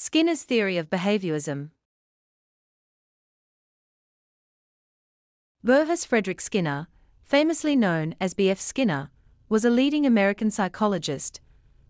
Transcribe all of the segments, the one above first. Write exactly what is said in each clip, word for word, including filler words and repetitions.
Skinner's theory of behaviorism. Burrhus Frederick Skinner, famously known as B F Skinner, was a leading American psychologist,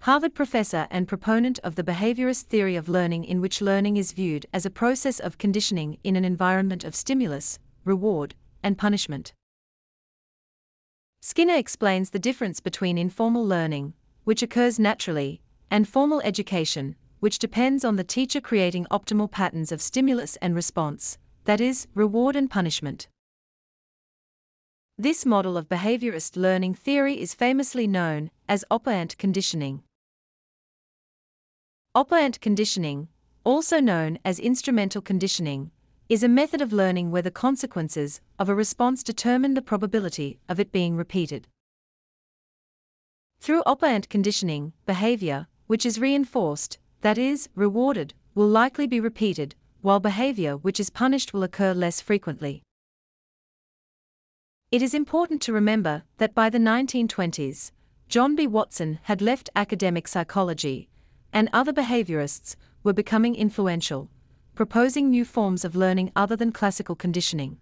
Harvard professor and proponent of the behaviorist theory of learning, in which learning is viewed as a process of conditioning in an environment of stimulus, reward, and punishment. Skinner explains the difference between informal learning, which occurs naturally, and formal education, which depends on the teacher creating optimal patterns of stimulus and response, that is, reward and punishment. This model of behaviorist learning theory is famously known as operant conditioning. Operant conditioning, also known as instrumental conditioning, is a method of learning where the consequences of a response determine the probability of it being repeated. Through operant conditioning, behavior, which is reinforced, that is, rewarded, will likely be repeated, while behavior which is punished will occur less frequently. It is important to remember that by the nineteen twenties, John B. Watson had left academic psychology, and other behaviorists were becoming influential, proposing new forms of learning other than classical conditioning.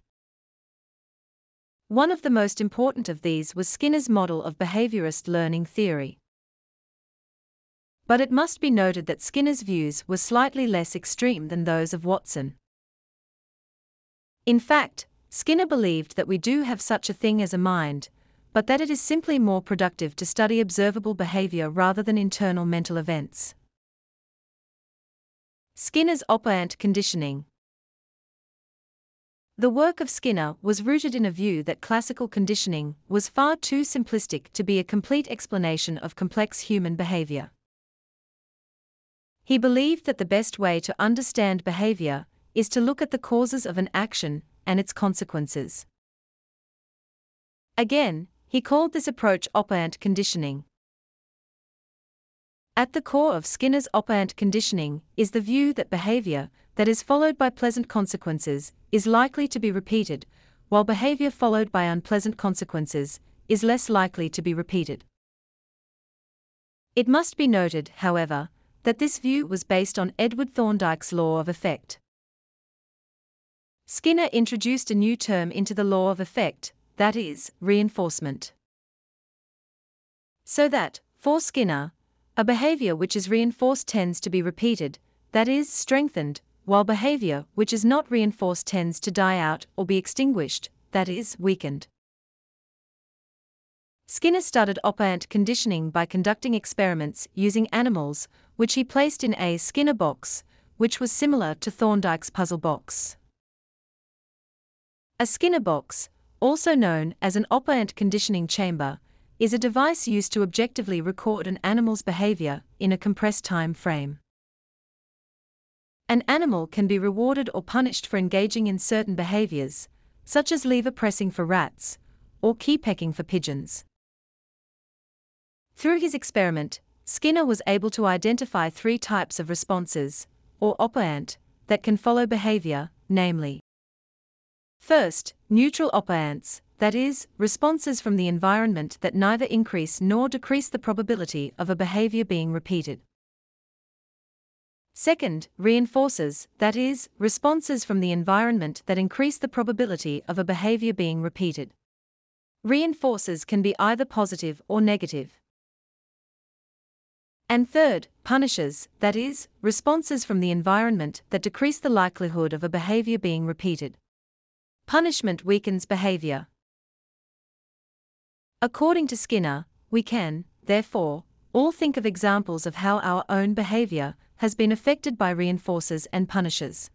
One of the most important of these was Skinner's model of behaviorist learning theory. But it must be noted that Skinner's views were slightly less extreme than those of Watson. In fact, Skinner believed that we do have such a thing as a mind, but that it is simply more productive to study observable behavior rather than internal mental events. Skinner's operant conditioning. The work of Skinner was rooted in a view that classical conditioning was far too simplistic to be a complete explanation of complex human behavior. He believed that the best way to understand behavior is to look at the causes of an action and its consequences. Again, he called this approach operant conditioning. At the core of Skinner's operant conditioning is the view that behavior that is followed by pleasant consequences is likely to be repeated, while behavior followed by unpleasant consequences is less likely to be repeated. It must be noted, however, that this view was based on Edward Thorndike's law of effect. Skinner introduced a new term into the law of effect, that is, reinforcement. So that, for Skinner, a behavior which is reinforced tends to be repeated, that is, strengthened, while behavior which is not reinforced tends to die out or be extinguished, that is, weakened. Skinner studied operant conditioning by conducting experiments using animals, which he placed in a Skinner box, which was similar to Thorndike's puzzle box. A Skinner box, also known as an operant conditioning chamber, is a device used to objectively record an animal's behavior in a compressed time frame. An animal can be rewarded or punished for engaging in certain behaviors, such as lever pressing for rats, or key pecking for pigeons. Through his experiment, Skinner was able to identify three types of responses, or operant, that can follow behavior, namely: first, neutral operants, that is, responses from the environment that neither increase nor decrease the probability of a behavior being repeated. Second, reinforcers, that is, responses from the environment that increase the probability of a behavior being repeated. Reinforcers can be either positive or negative. And third, punishers, that is, responses from the environment that decrease the likelihood of a behavior being repeated. Punishment weakens behavior. According to Skinner, we can, therefore, all think of examples of how our own behavior has been affected by reinforcers and punishers.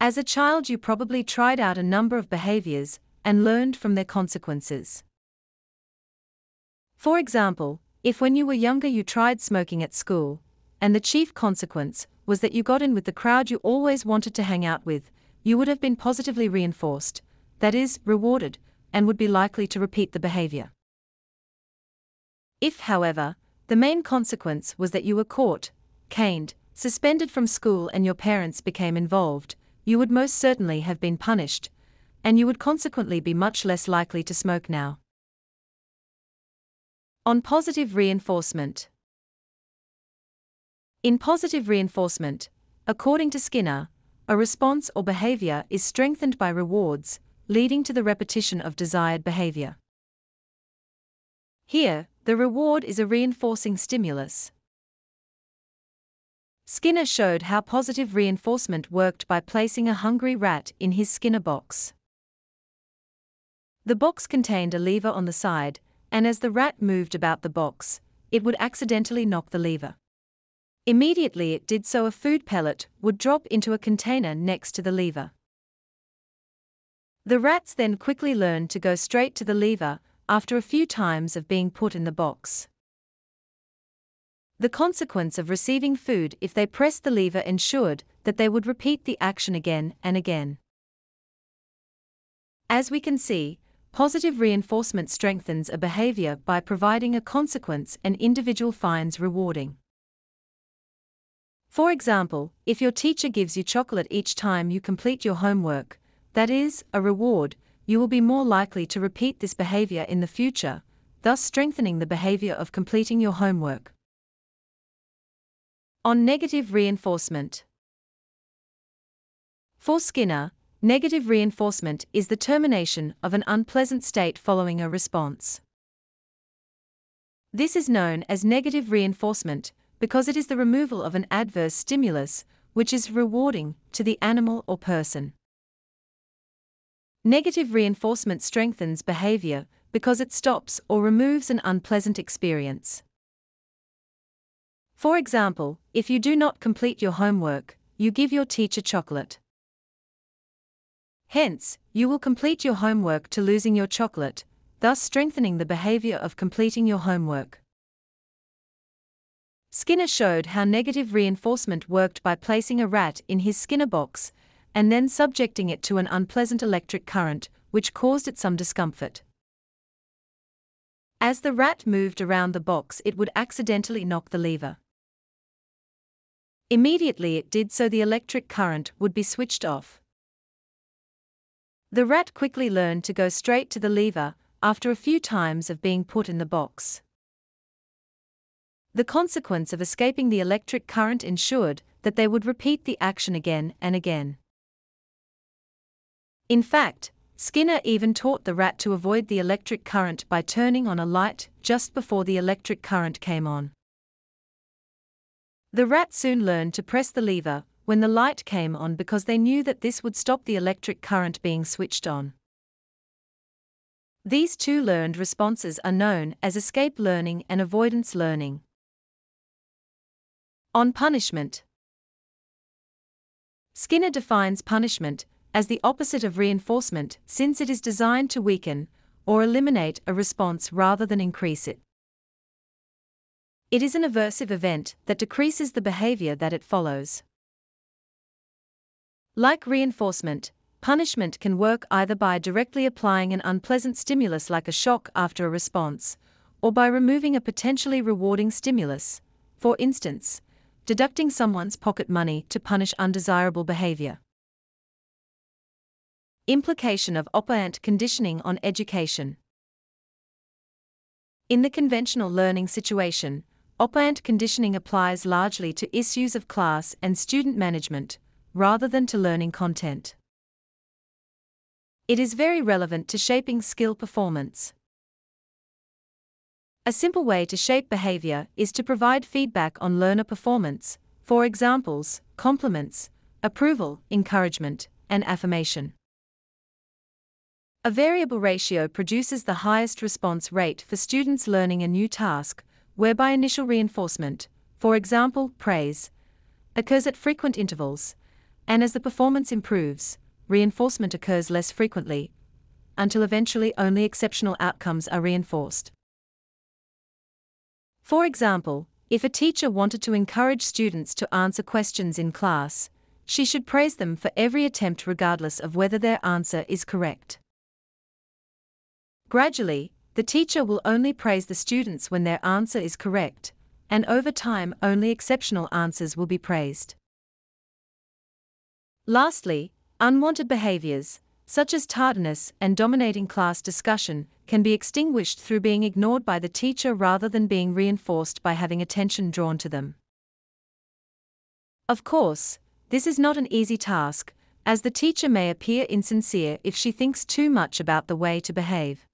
As a child, you probably tried out a number of behaviors and learned from their consequences. For example, if when you were younger you tried smoking at school, and the chief consequence was that you got in with the crowd you always wanted to hang out with, you would have been positively reinforced, that is, rewarded, and would be likely to repeat the behavior. If, however, the main consequence was that you were caught, caned, suspended from school and your parents became involved, you would most certainly have been punished, and you would consequently be much less likely to smoke now. On positive reinforcement. In positive reinforcement, according to Skinner, a response or behavior is strengthened by rewards, leading to the repetition of desired behavior. Here, the reward is a reinforcing stimulus. Skinner showed how positive reinforcement worked by placing a hungry rat in his Skinner box. The box contained a lever on the side, and as the rat moved about the box, it would accidentally knock the lever. Immediately it did so, a food pellet would drop into a container next to the lever. The rats then quickly learned to go straight to the lever, after a few times of being put in the box. The consequence of receiving food if they pressed the lever ensured that they would repeat the action again and again. As we can see, positive reinforcement strengthens a behavior by providing a consequence an individual finds rewarding. For example, if your teacher gives you chocolate each time you complete your homework, that is, a reward, you will be more likely to repeat this behavior in the future, thus strengthening the behavior of completing your homework. On negative reinforcement. For Skinner, negative reinforcement is the termination of an unpleasant state following a response. This is known as negative reinforcement because it is the removal of an adverse stimulus, which is rewarding to the animal or person. Negative reinforcement strengthens behavior because it stops or removes an unpleasant experience. For example, if you do not complete your homework, you give your teacher chocolate. Hence, you will complete your homework to losing your chocolate, thus strengthening the behavior of completing your homework. Skinner showed how negative reinforcement worked by placing a rat in his Skinner box, and then subjecting it to an unpleasant electric current, which caused it some discomfort. As the rat moved around the box, it would accidentally knock the lever. Immediately it did so, the electric current would be switched off. The rat quickly learned to go straight to the lever, after a few times of being put in the box. The consequence of escaping the electric current ensured that they would repeat the action again and again. In fact, Skinner even taught the rat to avoid the electric current by turning on a light just before the electric current came on. The rat soon learned to press the lever when the light came on because they knew that this would stop the electric current being switched on. These two learned responses are known as escape learning and avoidance learning. On punishment. Skinner defines punishment as the opposite of reinforcement, since it is designed to weaken or eliminate a response rather than increase it. It is an aversive event that decreases the behavior that it follows. Like reinforcement, punishment can work either by directly applying an unpleasant stimulus like a shock after a response, or by removing a potentially rewarding stimulus, for instance, deducting someone's pocket money to punish undesirable behavior. Implication of operant conditioning on education. In the conventional learning situation, operant conditioning applies largely to issues of class and student management, rather than to learning content. It is very relevant to shaping skill performance. A simple way to shape behavior is to provide feedback on learner performance, for examples, compliments, approval, encouragement, and affirmation. A variable ratio produces the highest response rate for students learning a new task, whereby initial reinforcement, for example, praise, occurs at frequent intervals, and as the performance improves, reinforcement occurs less frequently, until eventually only exceptional outcomes are reinforced. For example, if a teacher wanted to encourage students to answer questions in class, she should praise them for every attempt regardless of whether their answer is correct. Gradually, the teacher will only praise the students when their answer is correct, and over time only exceptional answers will be praised. Lastly, unwanted behaviors, such as tardiness and dominating class discussion, can be extinguished through being ignored by the teacher rather than being reinforced by having attention drawn to them. Of course, this is not an easy task, as the teacher may appear insincere if she thinks too much about the way to behave.